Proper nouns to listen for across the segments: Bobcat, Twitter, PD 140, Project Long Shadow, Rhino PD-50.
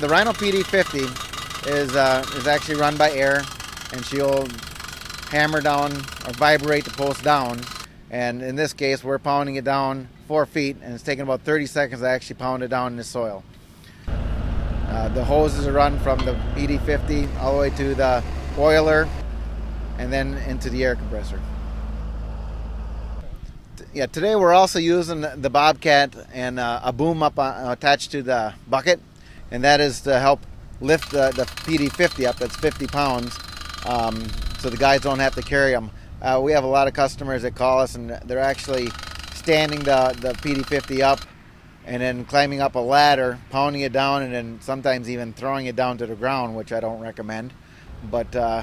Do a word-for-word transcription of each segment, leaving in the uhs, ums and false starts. the Rhino P D fifty is uh, is actually run by air, and she'll hammer down or vibrate the post down. And in this case, we're pounding it down four feet, and it's taking about thirty seconds to actually pound it down in the soil. Uh, the hoses are run from the P D fifty all the way to the boiler, and then into the air compressor. Yeah, today we're also using the Bobcat and uh, a boom up uh, attached to the bucket, and that is to help lift the, the P D fifty up. That's fifty pounds, um, so the guys don't have to carry them. Uh, we have a lot of customers that call us, and they're actually standing the, the P D fifty up and then climbing up a ladder, pounding it down, and then sometimes even throwing it down to the ground, which I don't recommend. But uh,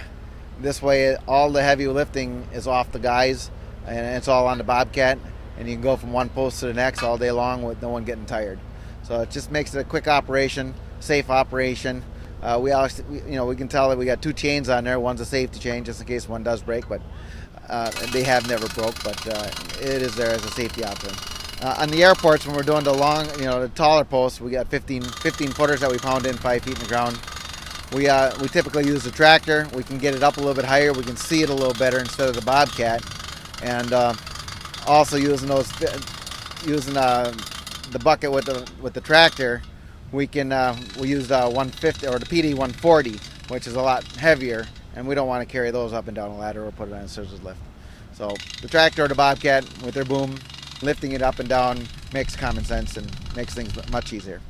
this way, all the heavy lifting is off the guys, and it's all on the Bobcat, and you can go from one post to the next all day long with no one getting tired. So it just makes it a quick operation, safe operation. Uh, we, also, we, you know, we can tell that we got two chains on there. One's a safety chain just in case one does break, but uh, they have never broke. But uh, it is there as a safety option. Uh, on the airports, when we're doing the long, you know, the taller posts, we got fifteen, fifteen footers that we pound in five feet in the ground. We uh, we typically use the tractor. We can get it up a little bit higher. We can see it a little better instead of the Bobcat. And uh, also using those, using uh, the bucket with the with the tractor, we can uh, we use the one fifty or the P D one forty, which is a lot heavier, and we don't want to carry those up and down a ladder or put it on a scissors lift. So the tractor or the Bobcat with their boom, lifting it up and down makes common sense and makes things much easier.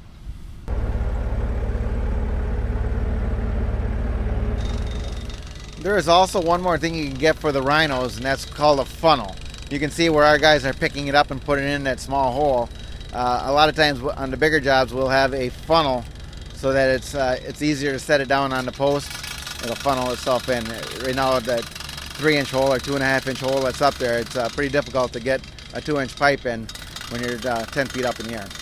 There is also one more thing you can get for the Rhinos, and that's called a funnel. You can see where our guys are picking it up and putting it in that small hole. Uh, a lot of times on the bigger jobs, we'll have a funnel so that it's uh, it's easier to set it down on the post. It'll funnel itself in. Right now, that three-inch hole or two-and-a-half-inch hole that's up there, it's uh, pretty difficult to get a two-inch pipe in when you're uh, ten feet up in the air.